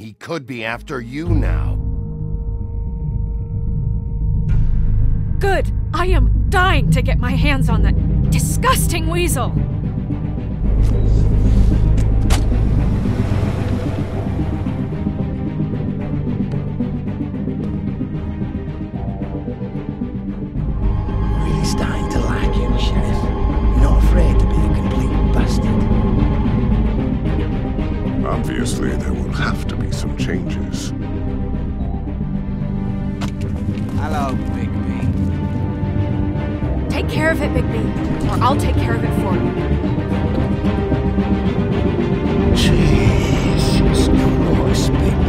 He could be after you now. Good. I am dying to get my hands on that disgusting weasel. Obviously, there will have to be some changes. Hello, Bigby. Take care of it, Bigby, or I'll take care of it for you. Jesus Christ, Bigby.